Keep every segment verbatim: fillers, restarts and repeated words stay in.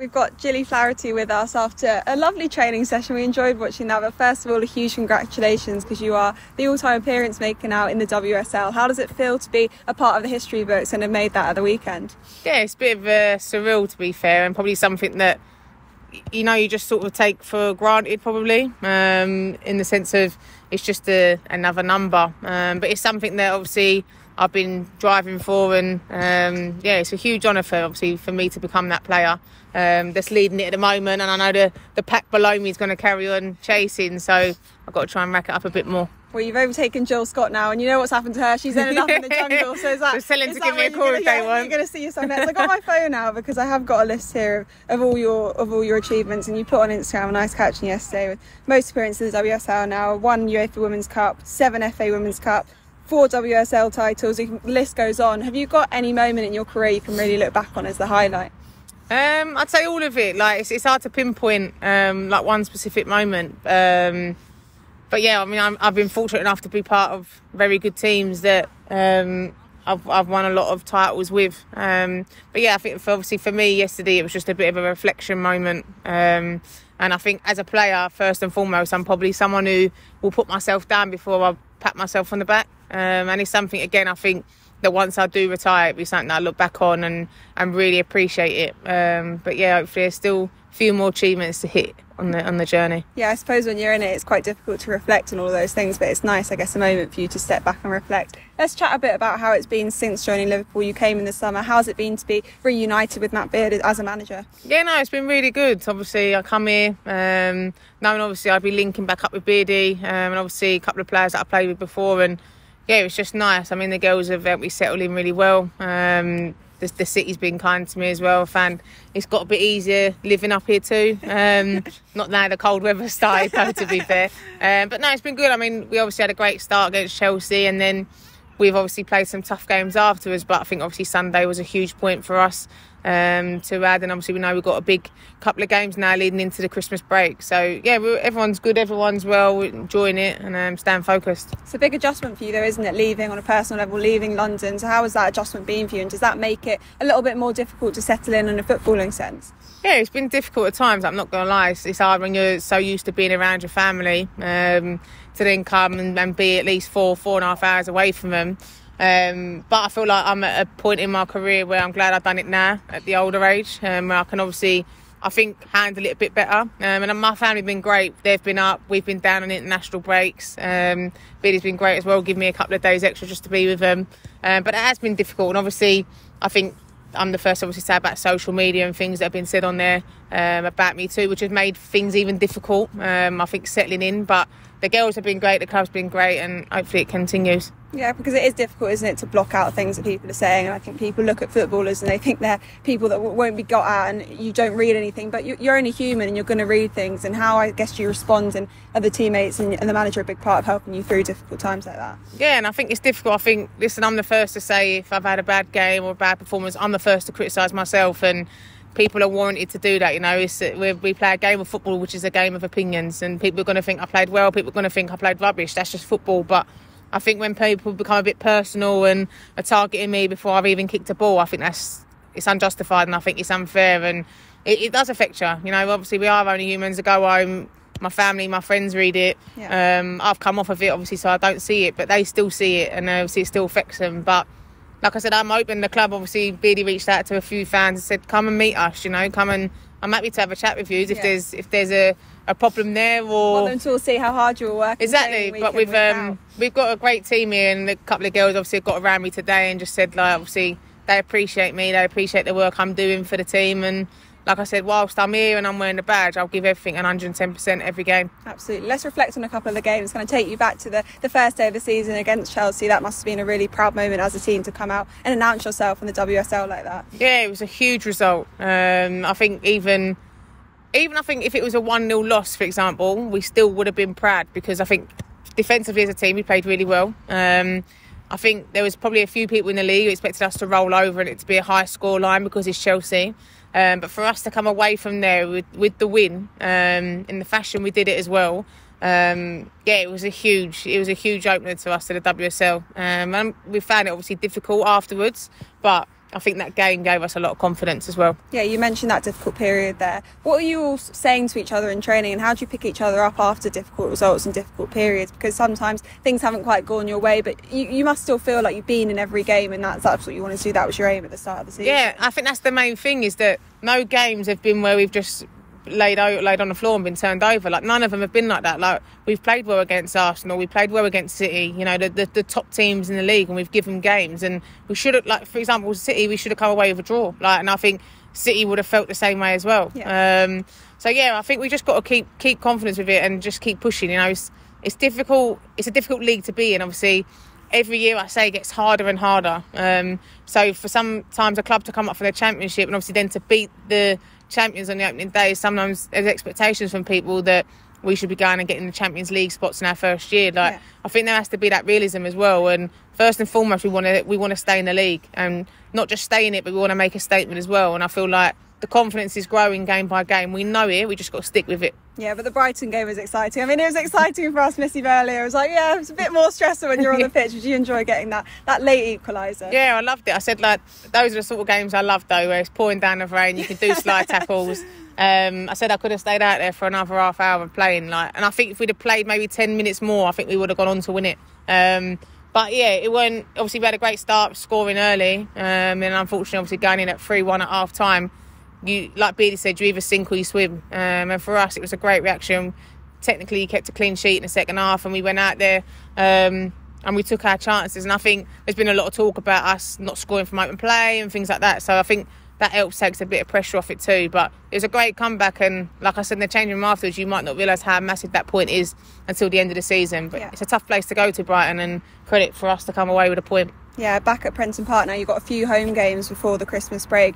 We've got Gilly Flaherty with us after a lovely training session. We enjoyed watching that, but first of all, a huge congratulations because you are the all-time appearance maker now in the W S L. How does it feel to be a part of the history books and have made that at the weekend? Yeah, it's a bit of uh, surreal, to be fair, and probably something that, you know, you just sort of take for granted, probably, um, in the sense of it's just a, another number. Um, but it's something that, obviously, I've been driving for, and um, yeah, it's a huge honour for obviously for me to become that player um, that's leading it at the moment, and I know the, the pack below me is going to carry on chasing, so I've got to try and rack it up a bit more. Well, you've overtaken Jill Scott now, and you know what's happened to her. She's ended up in the jungle, so it's like, it's telling to give me a call if they want. You're going to see yourself next. I got my phone now because I have got a list here of, of all your of all your achievements, and you put on Instagram a nice caption yesterday with most appearances in the W S L now, one UEFA Women's Cup, seven F A Women's Cup, four W S L titles, the list goes on. Have you got any moment in your career you can really look back on as the highlight? Um, I'd say all of it. Like it's, it's hard to pinpoint um, like one specific moment. Um, but yeah, I mean, I'm, I've been fortunate enough to be part of very good teams that um, I've, I've won a lot of titles with. Um, but yeah, I think for, obviously for me yesterday it was just a bit of a reflection moment. Um, and I think as a player, first and foremost, I'm probably someone who will put myself down before I pat myself on the back. Um, and it's something, again, I think that once I do retire, it'll be something that I look back on and, and really appreciate it. Um, but yeah, hopefully there's still a few more achievements to hit on the on the journey. Yeah, I suppose when you're in it, it's quite difficult to reflect on all of those things, but it's nice, I guess, a moment for you to step back and reflect. Let's chat a bit about how it's been since joining Liverpool. You came in the summer. How's it been to be reunited with Matt Beard as a manager? Yeah, no, it's been really good. Obviously, I come here, um, knowing obviously I'd be linking back up with Beardy, um, and obviously a couple of players that I played with before, and yeah, it was just nice. I mean, the girls have helped me settle in really well. Um, the, the city's been kind to me as well. I found it's got a bit easier living up here too. Um, not now the cold weather started, though, to be fair. Um, but no, it's been good. I mean, we obviously had a great start against Chelsea, and then we've obviously played some tough games afterwards. But I think obviously Sunday was a huge point for us um, to add. And obviously we know we've got a big couple of games now leading into the Christmas break. So yeah, we're, everyone's good, everyone's well, we're enjoying it, and um, staying focused. It's a big adjustment for you though, isn't it? Leaving on a personal level, leaving London. So how has that adjustment been for you? And does that make it a little bit more difficult to settle in in a footballing sense? Yeah, it's been difficult at times. I'm not going to lie. It's, it's hard when you're so used to being around your family um, to then come and, and be at least four, four and a half hours away from them. Um, but I feel like I'm at a point in my career where I'm glad I've done it now at the older age, um, where I can obviously, I think, handle it a bit better. Um, and my family have been great. They've been up, we've been down on international breaks. Um, Billy's been great as well, giving me a couple of days extra just to be with them. Um, but it has been difficult. And obviously, I think I'm the first obviously to say about social media and things that have been said on there um, about me too, which has made things even difficult, um, I think, settling in. But the girls have been great, the club's been great, and hopefully it continues. Yeah, because it is difficult, isn't it, to block out things that people are saying. And I think people look at footballers and they think they're people that won't be got at, and you don't read anything. But you're only human and you're going to read things, and how, I guess, you respond, and other teammates and the manager are a big part of helping you through difficult times like that. Yeah, and I think it's difficult. I think, listen, I'm the first to say if I've had a bad game or a bad performance, I'm the first to criticise myself, and people are warranted to do that, you know. It's, we play a game of football, which is a game of opinions, and people are going to think I played well, people are going to think I played rubbish. That's just football. But I think when people become a bit personal and are targeting me before I've even kicked a ball, I think that's, it's unjustified, and I think it's unfair, and it, it does affect you. You know, obviously we are only humans. I go home, my family, my friends read it. Yeah. Um, I've come off of it, obviously, so I don't see it, but they still see it, and obviously it still affects them. But like I said, I'm open. The club, obviously, Beardy reached out to a few fans and said, come and meet us, you know, come and, I'm happy to have a chat with you if yeah. there's if there's a, a problem there, or want them to all see how hard you're working. Exactly, but we've um, we've got a great team here, and a couple of girls obviously got around me today and just said, like, obviously they appreciate me, they appreciate the work I'm doing for the team, and like I said, whilst I'm here and I'm wearing the badge, I'll give everything one hundred and ten percent every game. Absolutely. Let's reflect on a couple of the games. Can I take you back to the, the first day of the season against Chelsea? That must have been a really proud moment as a team to come out and announce yourself in the W S L like that. Yeah, it was a huge result. Um, I think even, even I think if it was a one nil loss, for example, we still would have been proud, because I think defensively as a team, we played really well. Um, I think there was probably a few people in the league who expected us to roll over and it to be a high score line because it's Chelsea. Um, but for us to come away from there with, with the win, um, in the fashion we did it as well, um, yeah, it was a huge, it was a huge opener to us to the W S L. Um, and we found it obviously difficult afterwards, but I think that game gave us a lot of confidence as well. Yeah, you mentioned that difficult period there. What are you all saying to each other in training, and how do you pick each other up after difficult results and difficult periods? Because sometimes things haven't quite gone your way, but you, you must still feel like you've been in every game, and that's, that's what you wanted to do. That was your aim at the start of the season. Yeah, I think that's the main thing, is that no games have been where we've just laid out, laid on the floor and been turned over. Like, none of them have been like that. Like, we've played well against Arsenal, we played well against City, you know, the, the, the top teams in the league, and we've given games. And we should have, like, for example, City, we should have come away with a draw. Like, and I think City would have felt the same way as well. Yeah. Um, so, yeah, I think we just got to keep keep confidence with it and just keep pushing. You know, it's, it's difficult. It's a difficult league to be in, obviously. Every year, I say, it gets harder and harder. Um, so for sometimes a club to come up for their championship, and obviously then to beat the champions on the opening day, sometimes there's expectations from people that we should be going and getting the Champions League spots in our first year. Like, yeah. I think there has to be that realism as well. And first and foremost, we want to we want to stay in the league, and not just stay in it, but we want to make a statement as well. And I feel like the confidence is growing game by game. We know it, we just got to stick with it. Yeah, but the Brighton game was exciting. I mean, it was exciting for us, Missy, earlier. It was like, yeah, it's a bit more stressful when you're on the pitch. Did you enjoy getting that, that late equaliser? Yeah, I loved it. I said, like, those are the sort of games I love, though, where it's pouring down the rain, you can do slide tackles. Um, I said I could have stayed out there for another half hour playing. like, And I think if we'd have played maybe ten minutes more, I think we would have gone on to win it. Um, but, yeah, it weren't... Obviously, we had a great start, scoring early. Um, and unfortunately, obviously, going in at three one at half-time, you, like Beardy said, you either sink or you swim. Um, and for us, it was a great reaction. Technically, you kept a clean sheet in the second half, and we went out there um, and we took our chances. And I think there's been a lot of talk about us not scoring from open play and things like that. So I think that helps takes a bit of pressure off it too. But it was a great comeback. And like I said, in the changing room afterwards, you might not realise how massive that point is until the end of the season. But yeah, it's a tough place to go to, Brighton, and credit for us to come away with a point. Yeah, back at Prenton Park now, you've got a few home games before the Christmas break.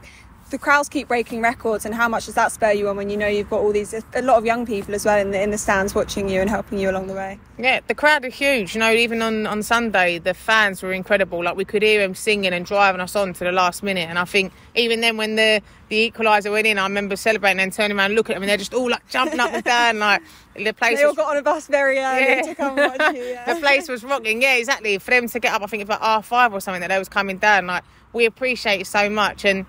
The crowds keep breaking records, and how much does that spur you on when you know you've got all these, a lot of young people as well in the, in the stands watching you and helping you along the way? Yeah, the crowd are huge. You know, even on, on Sunday, the fans were incredible. Like, we could hear them singing and driving us on to the last minute. And I think even then when the, the equaliser went in, I remember celebrating and turning around and looking at them, and they're just all like jumping up and down. Like, the place they all was, got on a bus very early yeah. to come watch you. Yeah. The place was rocking. Yeah, exactly. For them to get up, I think it was like half five or something that they was coming down. Like, we appreciate it so much. And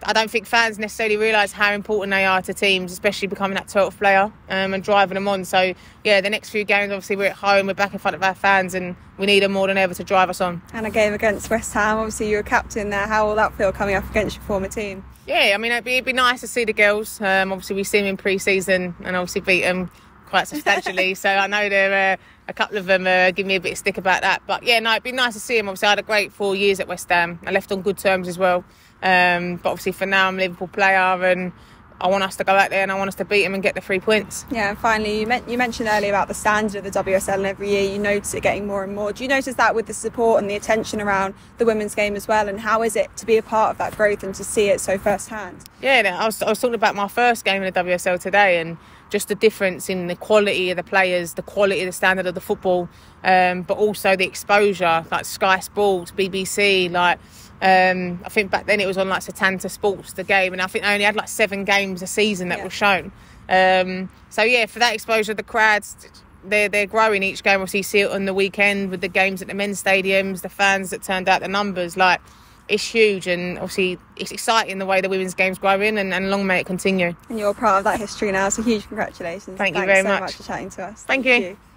I don't think fans necessarily realise how important they are to teams, especially becoming that twelfth player um, and driving them on. So, yeah, the next few games, obviously, we're at home, we're back in front of our fans, and we need them more than ever to drive us on. And a game against West Ham, obviously, you were captain there. How will that feel coming up against your former team? Yeah, I mean, it'd be, it'd be nice to see the girls. Um, obviously, we've seen them in pre-season and obviously beat them quite substantially. So I know there are uh, a couple of them uh, give me a bit of stick about that. But, yeah, no, it'd be nice to see them. Obviously, I had a great four years at West Ham. I left on good terms as well. Um, but obviously for now I'm a Liverpool player, and I want us to go out there and I want us to beat them and get the three points. Yeah, and finally, you, meant, you mentioned earlier about the standard of the W S L, and every year you notice it getting more and more. Do you notice that with the support and the attention around the women's game as well, and how is it to be a part of that growth and to see it so firsthand? Yeah, I was, I was talking about my first game in the W S L today, and just the difference in the quality of the players, the quality of the standard of the football, um, but also the exposure, like Sky Sports, B B C, like... Um, I think back then it was on like Setanta Sports, the game, and I think they only had like seven games a season that yeah. were shown. Um, so yeah, for that exposure, the crowds, they're, they're growing each game. Obviously you see it on the weekend with the games at the men's stadiums, the fans that turned out, the numbers, like it's huge, and obviously it's exciting the way the women's game's growing, and, and long may it continue. And you're part of that history now, so huge congratulations. Thank Thanks you very so much. much for chatting to us. Thank, Thank you. you.